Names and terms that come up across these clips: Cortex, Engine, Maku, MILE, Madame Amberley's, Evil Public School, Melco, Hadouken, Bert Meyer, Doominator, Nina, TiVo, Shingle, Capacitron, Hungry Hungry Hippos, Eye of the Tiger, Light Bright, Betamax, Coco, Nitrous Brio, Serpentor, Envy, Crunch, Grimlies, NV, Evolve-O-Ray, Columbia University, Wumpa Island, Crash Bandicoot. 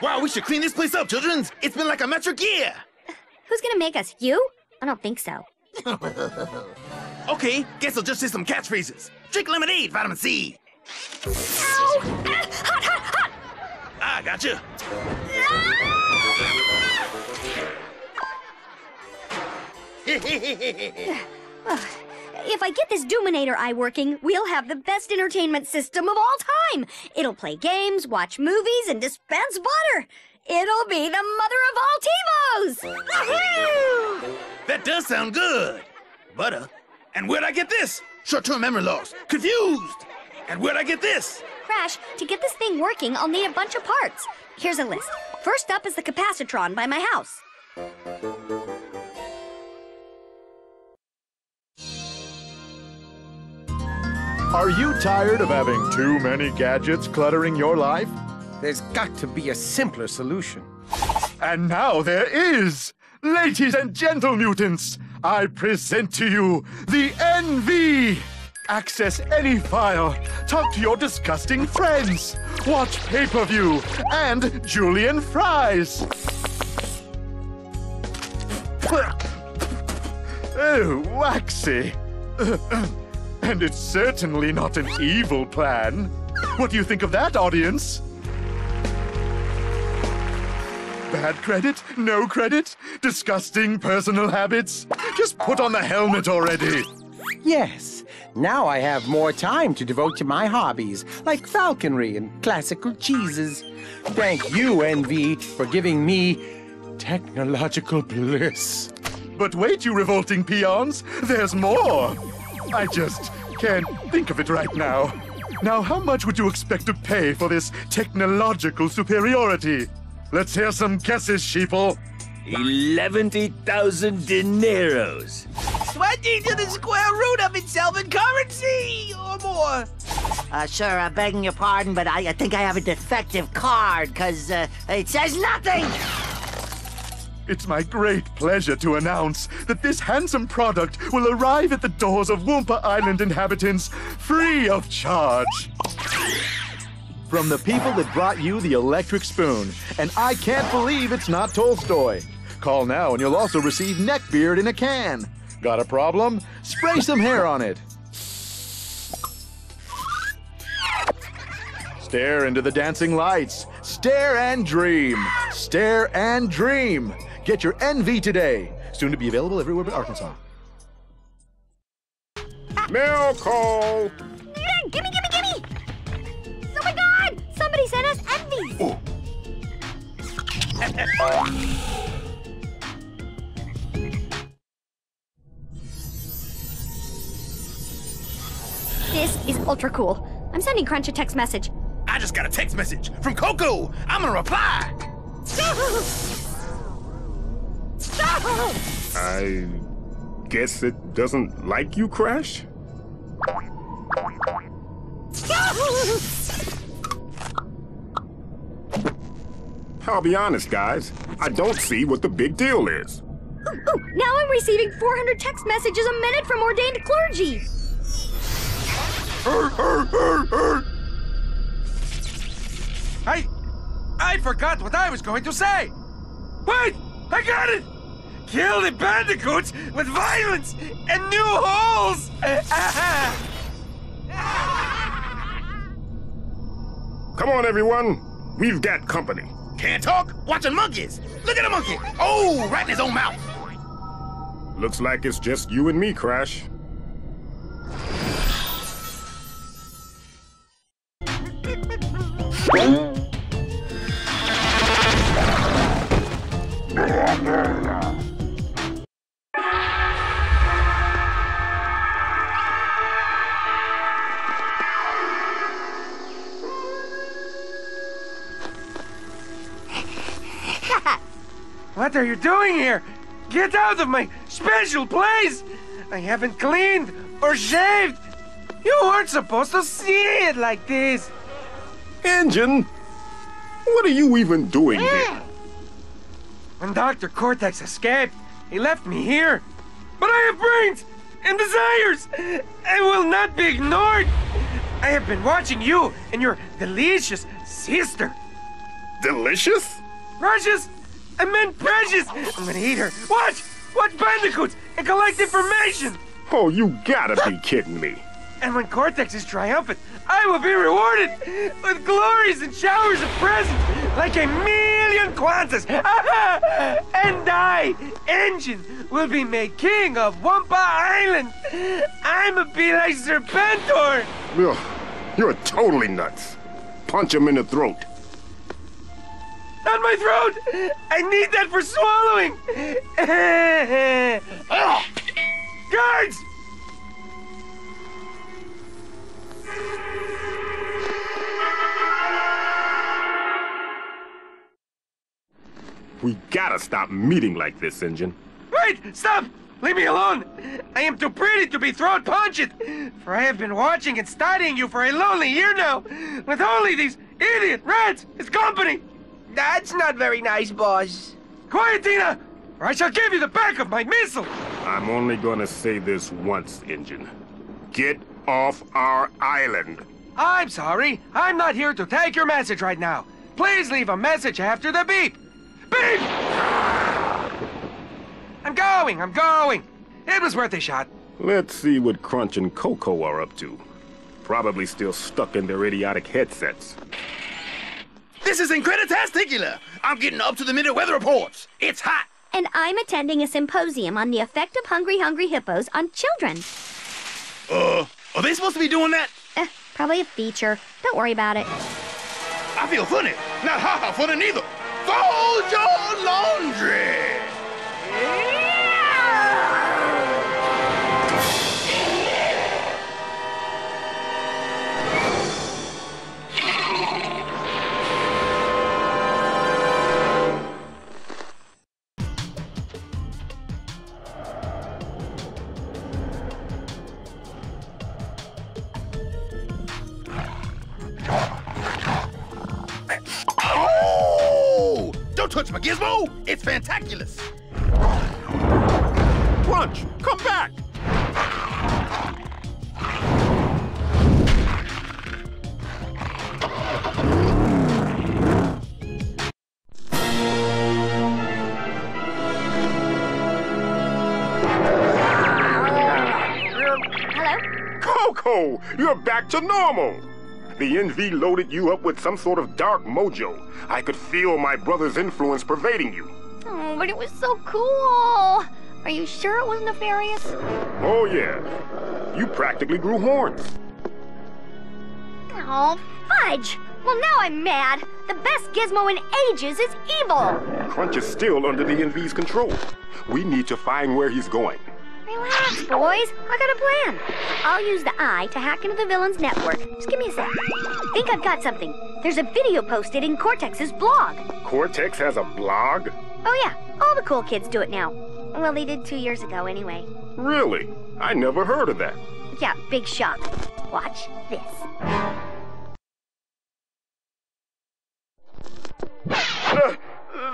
Wow, we should clean this place up, childrens! It's been like a metric year! Who's gonna make us? You? I don't think so. Okay, guess I'll just say some catchphrases. Drink lemonade, vitamin C! Ow! Hot, hot, hot! Ah, gotcha! If I get this Doominator eye working, we'll have the best entertainment system of all time. It'll play games, watch movies, and dispense water. It'll be the mother of all TiVos! Woohoo! That does sound good. Butter. And where'd I get this? Short-term memory loss. Confused. And where'd I get this? Crash, to get this thing working, I'll need a bunch of parts. Here's a list. First up is the Capacitron by my house. Are you tired of having too many gadgets cluttering your life? There's got to be a simpler solution. And now there is! Ladies and gentle mutants, I present to you the NV! Access any file, talk to your disgusting friends, watch pay-per-view, and Julian Fries! Oh, waxy! And it's certainly not an evil plan. What do you think of that, audience? Bad credit? No credit? Disgusting personal habits? Just put on the helmet already! Yes. Now I have more time to devote to my hobbies, like falconry and classical cheeses. Thank you, Envy, for giving me technological bliss. But wait, you revolting peons! There's more! I just can't think of it right now. Now, how much would you expect to pay for this technological superiority? Let's hear some guesses, sheeple. 110,000 dineros. 20 to the square root of itself in currency, or more. Sure, I'm begging your pardon, but I think I have a defective card, because it says nothing. It's my great pleasure to announce that this handsome product will arrive at the doors of Wumpa Island inhabitants free of charge. From the people that brought you the electric spoon, and I can't believe it's not Tolstoy. Call now and you'll also receive neckbeard in a can. Got a problem? Spray some hair on it. Stare into the dancing lights. Stare and dream. Stare and dream. Get your NV today. Soon to be available everywhere but Arkansas. Melco! Nina, gimme, gimme, gimme! Oh my God! Somebody sent us Envy! Oh. This is ultra cool. I'm sending Crunch a text message. I just got a text message from Coco. I'm gonna reply. I guess it doesn't like you, Crash? I'll be honest, guys. I don't see what the big deal is. Ooh, now I'm receiving 400 text messages a minute from ordained clergy. I forgot what I was going to say. Wait! I got it! Kill the bandicoots with violence and new holes! Come on, everyone. We've got company. Can't talk? Watching monkeys. Look at a monkey. Oh, right in his own mouth. Looks like it's just you and me, Crash. What are you doing here? Get out of my special place! I haven't cleaned or shaved! You weren't supposed to see it like this! Engine, what are you even doing here? When Dr. Cortex escaped, he left me here. But I have brains and desires! I will not be ignored! I have been watching you and your delicious sister. Delicious? Precious? I meant precious! I'm gonna eat her. Watch! Watch bandicoots and collect information! Oh, you gotta be kidding me. And when Cortex is triumphant, I will be rewarded with glories and showers of presents, like a million kwanzas. And I, Engine, will be made king of Wumpa Island. I'm a bee like Serpentor. Ugh, you're totally nuts. Punch him in the throat. Not my throat! I need that for swallowing! Guards! We gotta stop meeting like this, Engine. Wait! Stop! Leave me alone! I am too pretty to be throat punched! For I have been watching and studying you for a lonely year now, with only these idiot rats as company! That's not very nice, boss. Quiet, Tina! Or I shall give you the back of my missile! I'm only gonna say this once, Engine. Get off our island! I'm sorry. I'm not here to take your message right now. Please leave a message after the beep! Beep! I'm going! It was worth a shot. Let's see what Crunch and Coco are up to. Probably still stuck in their idiotic headsets. This is Incredi-tasticula! I'm getting up-to-the-minute weather reports! It's hot! And I'm attending a symposium on the effect of Hungry Hungry Hippos on children. Are they supposed to be doing that? Probably a feature. Don't worry about it. I feel funny. Not ha-ha funny neither. Fold your laundry! Touch my gizmo! It's fantaculous! Crunch, come back! Hello? Coco, you're back to normal! The NV loaded you up with some sort of dark mojo. I could feel my brother's influence pervading you. Oh, but it was so cool. Are you sure it was nefarious? Oh, yeah. You practically grew horns. Oh, fudge. Well, now I'm mad. The best gizmo in ages is evil. Crunch is still under the NV's control. We need to find where he's going. Relax, boys. I got a plan. I'll use the eye to hack into the villain's network. Just give me a sec. I think I've got something. There's a video posted in Cortex's blog. Cortex has a blog? Oh, yeah. All the cool kids do it now. Well, they did 2 years ago, anyway. Really? I never heard of that. Yeah, big shock. Watch this.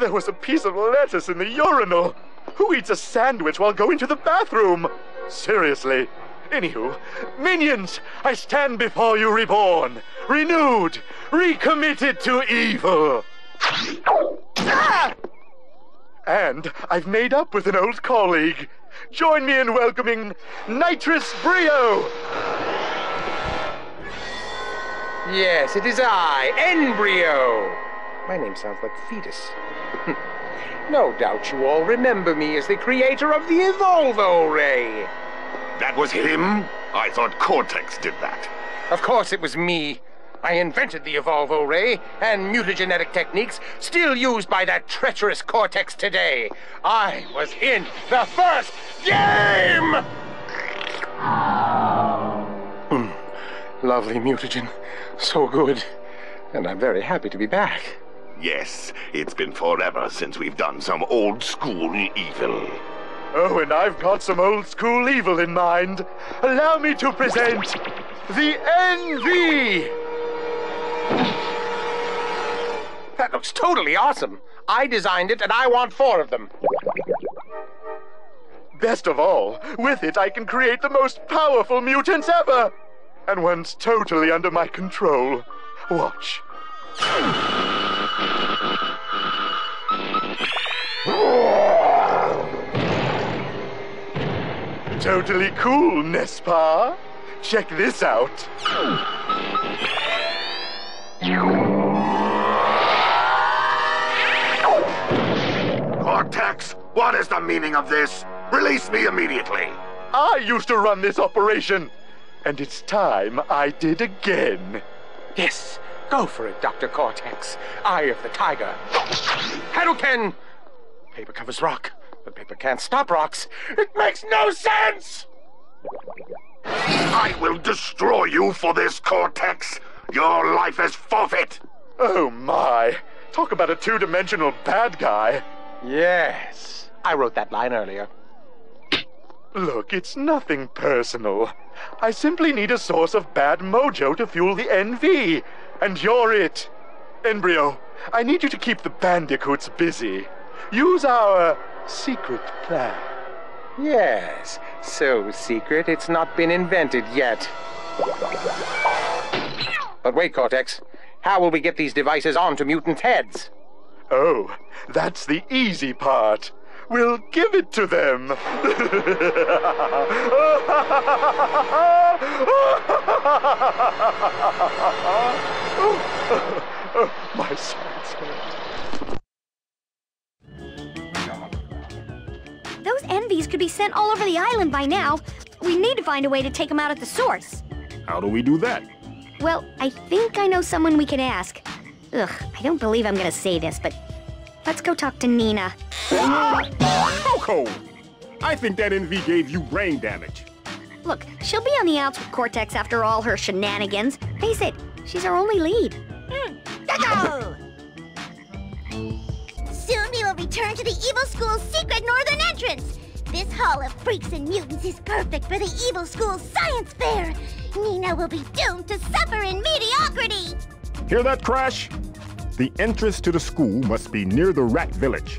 There was a piece of lettuce in the urinal. Who eats a sandwich while going to the bathroom? Seriously. Anywho, minions, I stand before you reborn, renewed, recommitted to evil. Ah! And I've made up with an old colleague. Join me in welcoming Nitrous Brio. Yes, it is I, Embryo. My name sounds like fetus. No doubt you all remember me as the creator of the Evolve-O-Ray. That was him? I thought Cortex did that. Of course it was me. I invented the Evolve-O-Ray and mutagenetic techniques still used by that treacherous Cortex today. I was in the first game! Lovely mutagen. So good. And I'm very happy to be back. Yes, it's been forever since we've done some old-school evil. Oh, and I've got some old-school evil in mind. Allow me to present the NV! That looks totally awesome. I designed it, and I want 4 of them. Best of all, with it I can create the most powerful mutants ever! And one's totally under my control. Watch. Totally cool, Nespa. Check this out. Cortex, what is the meaning of this? Release me immediately. I used to run this operation, and it's time I did again. Yes, go for it, Dr. Cortex. Eye of the Tiger. Hadouken! Paper covers rock. But paper can't stop rocks. It makes no sense! I will destroy you for this, Cortex. Your life is forfeit. Oh, my. Talk about a two-dimensional bad guy. Yes. I wrote that line earlier. Look, it's nothing personal. I simply need a source of bad mojo to fuel the NV. And you're it. Embryo, I need you to keep the bandicoots busy. Use our secret plan. Yes, so secret it's not been invented yet. But wait, Cortex. How will we get these devices onto mutant heads? Oh, that's the easy part. We'll give it to them. My sides hurt. Those Envies could be sent all over the island by now. We need to find a way to take them out at the source. How do we do that? Well, I think I know someone we can ask. Ugh, I don't believe I'm gonna say this, but let's go talk to Nina. Coco! I think that NV gave you brain damage. Look, she'll be on the outs with Cortex after all her shenanigans. Face it, she's our only lead. Coco! Soon we will return to the Evil School's secret northern entrance. This hall of freaks and mutants is perfect for the Evil School's science fair. Nina will be doomed to suffer in mediocrity. Hear that, Crash? The entrance to the school must be near the rat village.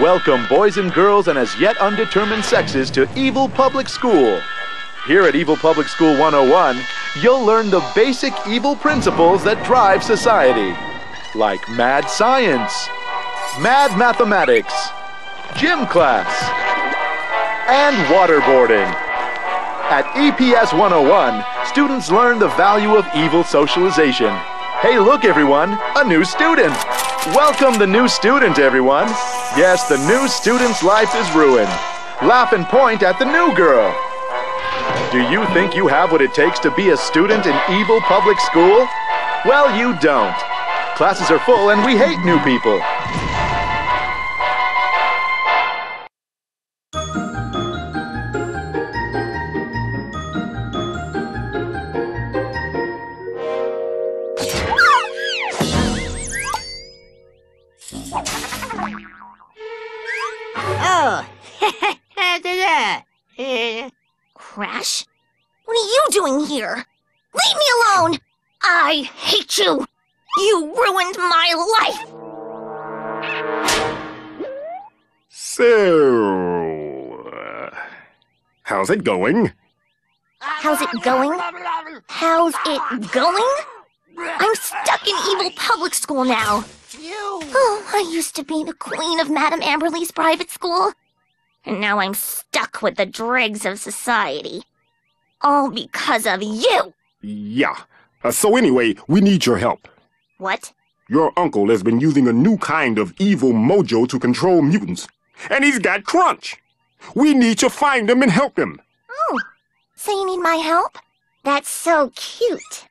Welcome, boys and girls, and as yet undetermined sexes, to Evil Public School. Here at Evil Public School 101, you'll learn the basic evil principles that drive society, like mad science, mad mathematics, gym class, and waterboarding. At EPS 101, students learn the value of evil socialization. Hey, look, everyone, a new student. Welcome the new student, everyone. Yes, the new student's life is ruined. Laugh and point at the new girl. Do you think you have what it takes to be a student in Evil Public School? Well, you don't. Classes are full and we hate new people. Oh. Crash? What are you doing here? Leave me alone! I hate you! You ruined my life! So... how's it going? How's it going? How's it going? I'm stuck in Evil Public School now. Oh, I used to be the queen of Madame Amberley's private school. And now I'm stuck with the dregs of society. All because of you! Yeah. So anyway, we need your help. What? Your uncle has been using a new kind of evil mojo to control mutants. And he's got Crunch. We need to find him and help him. Oh, so you need my help? That's so cute.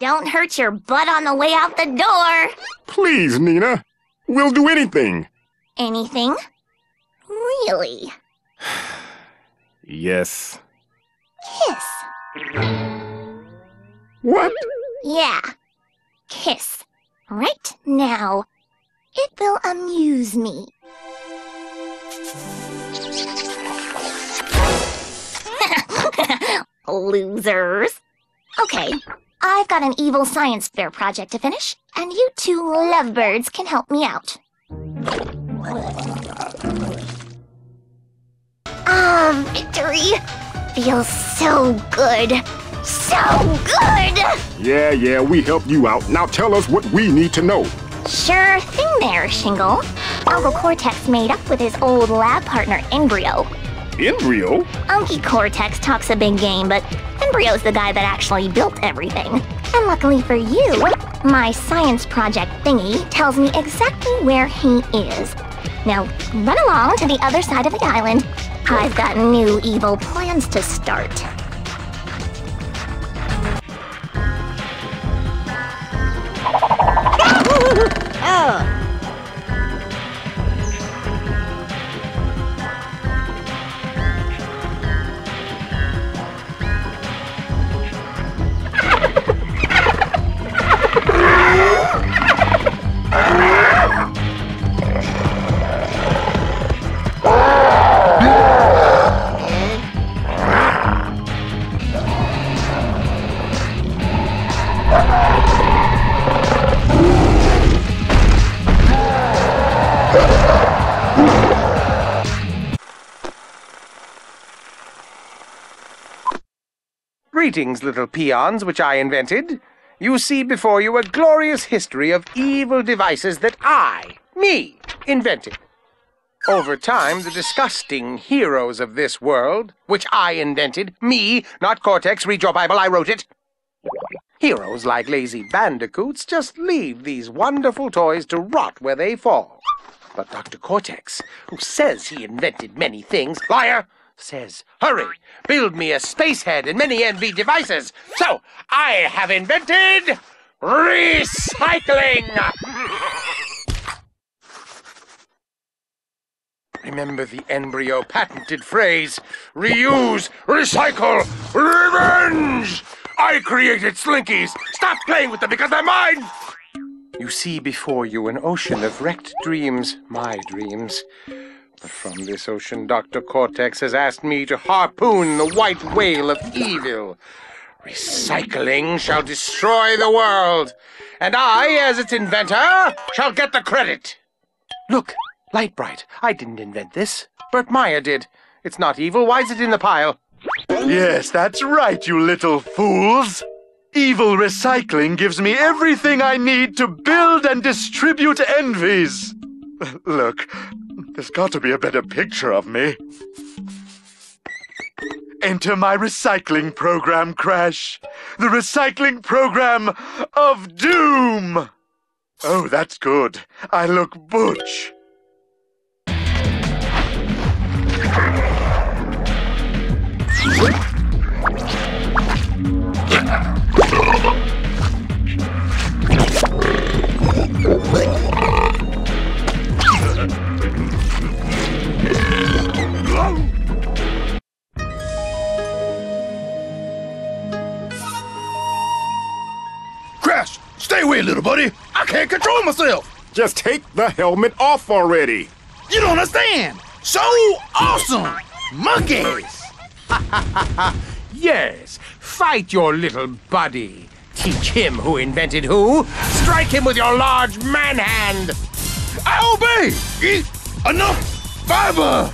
Don't hurt your butt on the way out the door. Please, Nina. We'll do anything. Anything? Really? Yes. Kiss. What? Yeah. Kiss. Right now. It will amuse me. Losers. Okay. I've got an evil science fair project to finish, and you two lovebirds can help me out. Ah, victory! Feels so good. So good! Yeah, we helped you out. Now tell us what we need to know. Sure thing there, Shingle. Uncle Cortex made up with his old lab partner, Embryo. Embryo? Unky Cortex talks a big game, but Embryo's the guy that actually built everything. And luckily for you, my science project thingy tells me exactly where he is. Now, run along to the other side of the island. I've got new evil plans to start. Oh. Greetings, little peons, which I invented. You see before you a glorious history of evil devices that I invented. Over time, the disgusting heroes of this world, which I invented, not Cortex, read your Bible, I wrote it. Heroes like lazy bandicoots just leave these wonderful toys to rot where they fall. But Dr. Cortex, who says he invented many things, liar! Says, hurry, build me a space head and many NV devices. So, I have invented recycling! Remember the Embryo patented phrase, reuse, recycle, revenge! I created slinkies. Stop playing with them because they're mine! You see before you an ocean of wrecked dreams, my dreams. But from this ocean, Dr. Cortex has asked me to harpoon the white whale of evil. Recycling shall destroy the world, and I, as its inventor, shall get the credit. Look, Light Bright, I didn't invent this. Bert Meyer did. It's not evil. Why is it in the pile? Yes, that's right, you little fools. Evil recycling gives me everything I need to build and distribute envies. Look. There's got to be a better picture of me. Enter my recycling program, Crash. The recycling program of doom. Oh, that's good. I look butch. Crash, stay away, little buddy. I can't control myself. Just take the helmet off already. You don't understand. So awesome. Monkeys. Yes. Fight your little buddy. Teach him who invented who. Strike him with your large man hand. I obey. Eat enough fiber.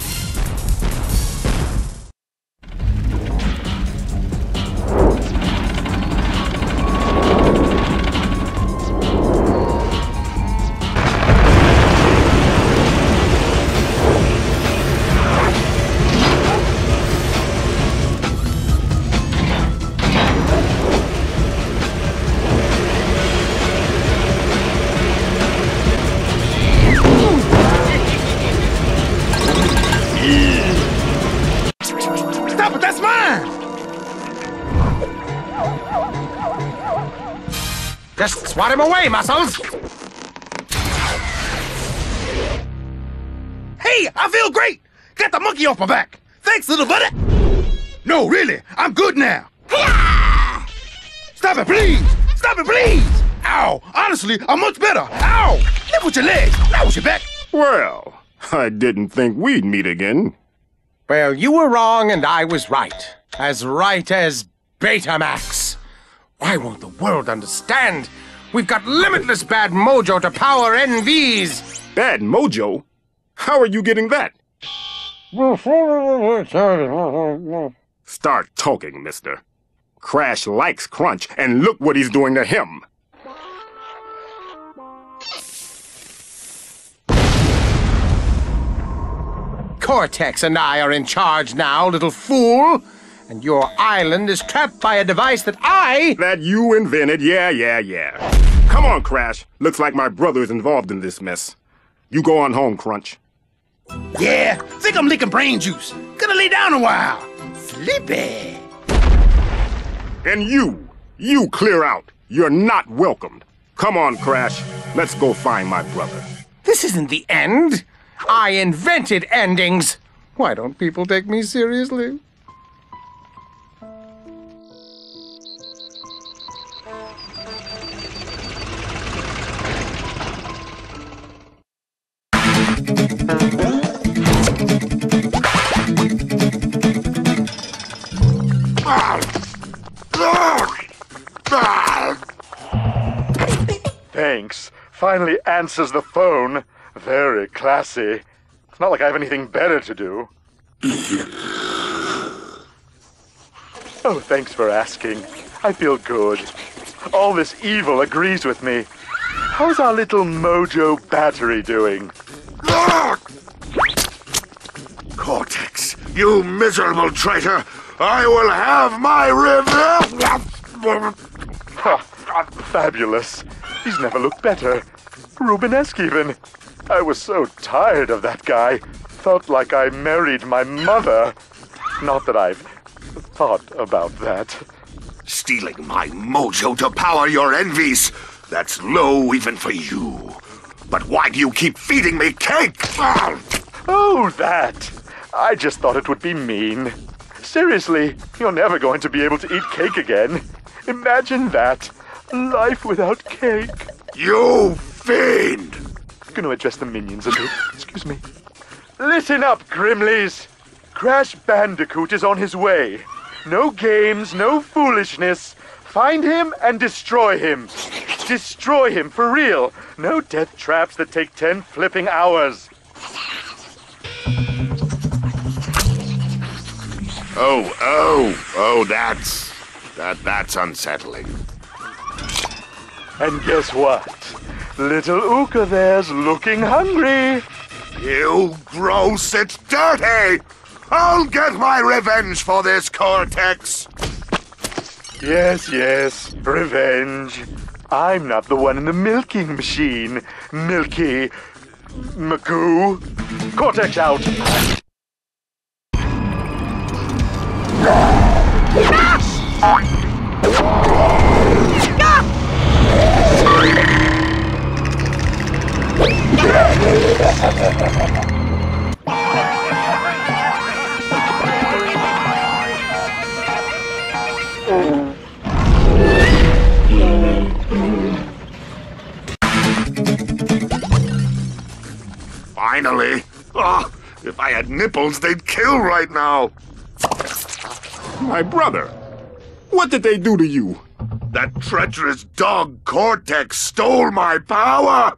Just swat him away, Muscles! Hey, I feel great! Got the monkey off my back! Thanks, little buddy! No, really, I'm good now! Stop it, please! Stop it, please! Ow! Honestly, I'm much better! Ow! Lift with your legs, not with your back! Well, I didn't think we'd meet again. Well, you were wrong and I was right. As right as Betamax. Why won't the world understand? We've got limitless bad mojo to power NVs! Bad mojo? How are you getting that? Start talking, mister. Crash likes Crunch, and look what he's doing to him. Cortex and I are in charge now, little fool! And your island is trapped by a device that I... That you invented, yeah. Come on, Crash. Looks like my brother's involved in this mess. You go on home, Crunch. Yeah, think I'm leaking brain juice. Gonna lay down a while. Sleepy. And you clear out. You're not welcomed. Come on, Crash. Let's go find my brother. This isn't the end. I invented endings. Why don't people take me seriously? Thanks. Finally answers the phone. Very classy. It's not like I have anything better to do. Oh, thanks for asking. I feel good. All this evil agrees with me. How's our little mojo battery doing? Cortex, you miserable traitor! I will have my revenge! Fabulous. He's never looked better. Rubenesque, even. I was so tired of that guy. Felt like I married my mother. Not that I've thought about that. Stealing my mojo to power your envies. That's low even for you. But why do you keep feeding me cake? Oh, that. I just thought it would be mean. Seriously, you're never going to be able to eat cake again. Imagine that. Life without cake. You fiend! I'm going to address the minions a bit. Excuse me. Listen up, Grimlies. Crash Bandicoot is on his way. No games, no foolishness. Find him and destroy him. Destroy him, for real. No death traps that take 10 flipping hours. Oh, that's unsettling. And guess what? Little Uka there's looking hungry. You gross, it's dirty! I'll get my revenge for this, Cortex! Yes, revenge. I'm not the one in the milking machine. Milky... Maku. Cortex out! Finally! Oh, if I had nipples, they'd kill right now! My brother, what did they do to you? That treacherous dog Cortex stole my power!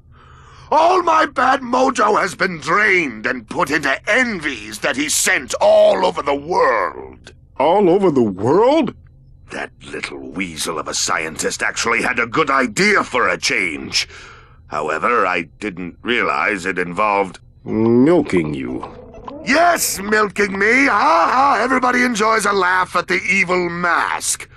All my bad mojo has been drained and put into envies that he sent all over the world. All over the world? That little weasel of a scientist actually had a good idea for a change. However, I didn't realize it involved... milking you. Yes, milking me! Ha ha! Everybody enjoys a laugh at the evil mask.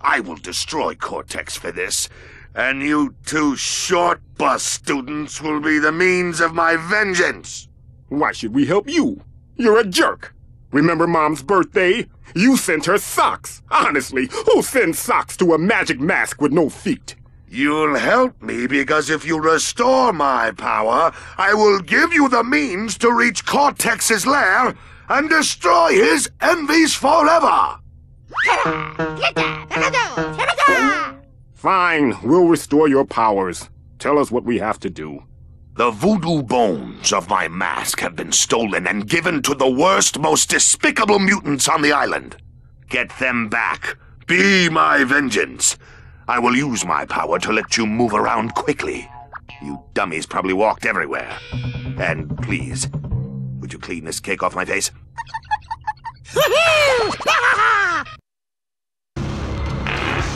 I will destroy Cortex for this. And you two short bus students will be the means of my vengeance. Why should we help you? You're a jerk. Remember Mom's birthday? You sent her socks. Honestly, who sends socks to a magic mask with no feet? You'll help me because if you restore my power, I will give you the means to reach Cortex's lair and destroy his envies forever. Fine, we'll restore your powers. Tell us what we have to do. The voodoo bones of my mask have been stolen and given to the worst, most despicable mutants on the island. Get them back. Be my vengeance. I will use my power to let you move around quickly. You dummies probably walked everywhere. And please, would you clean this cake off my face?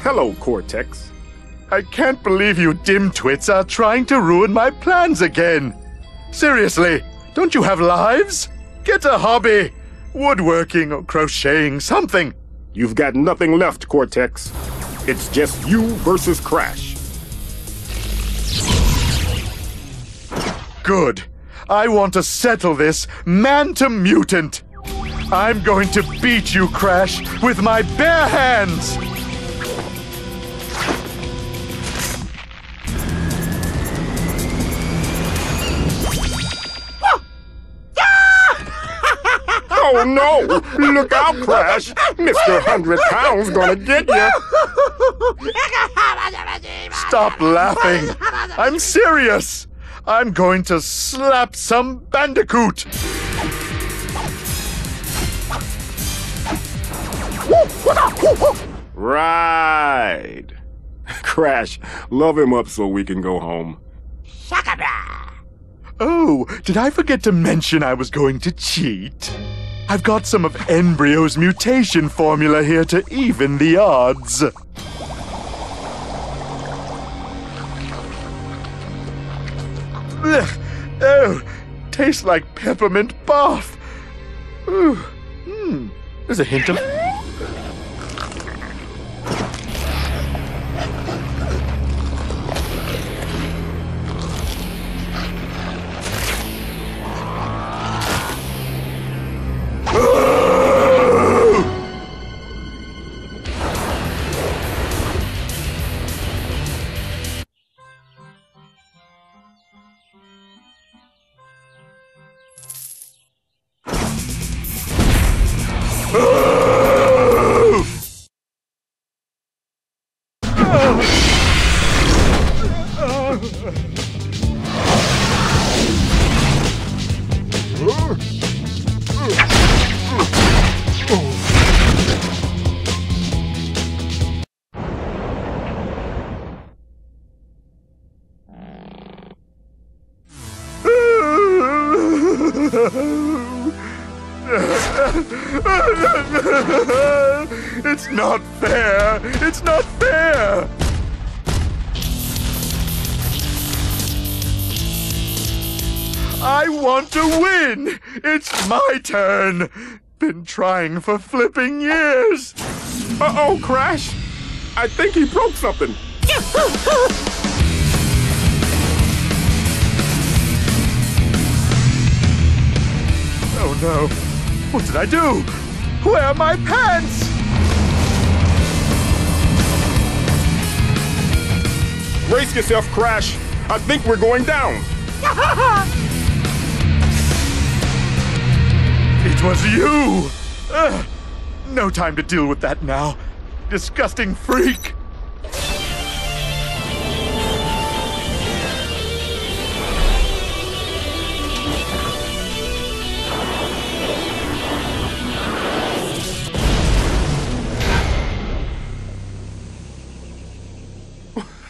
Hello, Cortex. I can't believe you dimtwits are trying to ruin my plans again. Seriously, don't you have lives? Get a hobby. Woodworking or crocheting, something. You've got nothing left, Cortex. It's just you versus Crash. Good. I want to settle this man to mutant. I'm going to beat you, Crash, with my bare hands. Oh no! Look out, Crash! Mr. 100 Pounds gonna get you! Stop laughing! I'm serious! I'm going to slap some bandicoot! Right! Crash, love him up so we can go home. Oh, did I forget to mention I was going to cheat? I've got some of Embryo's mutation formula here to even the odds. Ugh. Oh, tastes like peppermint bath. Ooh. There's a hint of... It's not fair! It's not fair! I want to win! It's my turn! Been trying for flipping years! Uh-oh, Crash! I think he broke something! Oh no! What did I do? Where are my pants? Brace yourself, Crash! I think we're going down! It was you! Ugh. No time to deal with that now. Disgusting freak!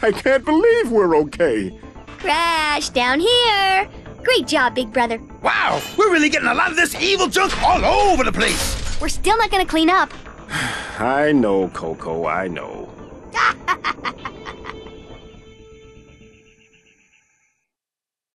I can't believe we're okay. Crash, down here. Great job, Big Brother. Wow, we're really getting a lot of this evil junk all over the place. We're still not gonna clean up. I know, Coco, I know.